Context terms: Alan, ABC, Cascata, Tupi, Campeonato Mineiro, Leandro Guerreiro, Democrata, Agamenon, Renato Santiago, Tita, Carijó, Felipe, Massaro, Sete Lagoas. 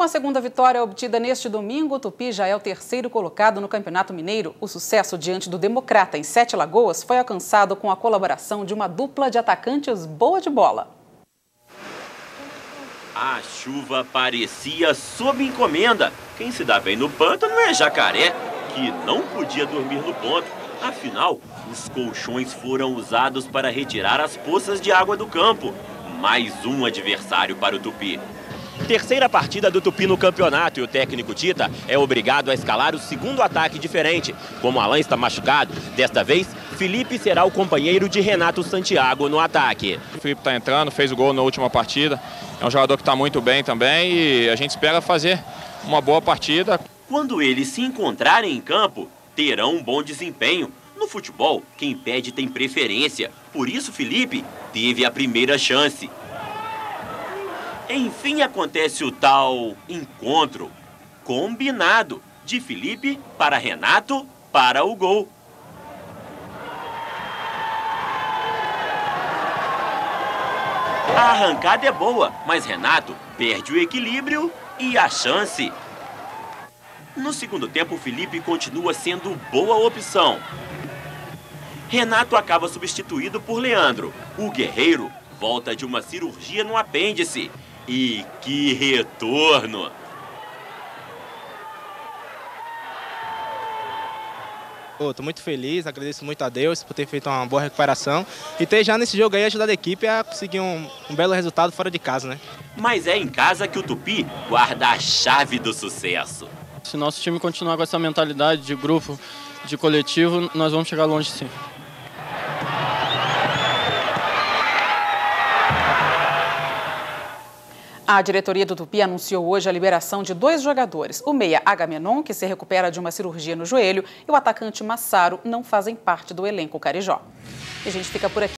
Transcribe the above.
Com a segunda vitória obtida neste domingo, o Tupi já é o terceiro colocado no Campeonato Mineiro. O sucesso diante do Democrata em Sete Lagoas foi alcançado com a colaboração de uma dupla de atacantes boa de bola. A chuva parecia sob encomenda. Quem se dá bem no pântano é jacaré, que não podia dormir no ponto. Afinal, os colchões foram usados para retirar as poças de água do campo. Mais um adversário para o Tupi. Terceira partida do Tupi no campeonato e o técnico Tita é obrigado a escalar o segundo ataque diferente. Como Alan está machucado, desta vez Felipe será o companheiro de Renato Santiago no ataque. O Felipe está entrando, fez o gol na última partida, é um jogador que está muito bem também e a gente espera fazer uma boa partida. Quando eles se encontrarem em campo, terão um bom desempenho. No futebol, quem pede tem preferência, por isso Felipe teve a primeira chance. Enfim, acontece o tal encontro combinado de Felipe para Renato para o gol. A arrancada é boa, mas Renato perde o equilíbrio e a chance. No segundo tempo, Felipe continua sendo boa opção. Renato acaba substituído por Leandro. O guerreiro volta de uma cirurgia no apêndice. E que retorno! Estou muito feliz, agradeço muito a Deus por ter feito uma boa recuperação e ter já nesse jogo aí ajudado a equipe a conseguir um belo resultado fora de casa, né? Mas é em casa que o Tupi guarda a chave do sucesso. Se nosso time continuar com essa mentalidade de grupo, de coletivo, nós vamos chegar longe sim. A diretoria do Tupi anunciou hoje a liberação de dois jogadores. O meia Agamenon, que se recupera de uma cirurgia no joelho, e o atacante Massaro não fazem parte do elenco carijó. E a gente fica por aqui.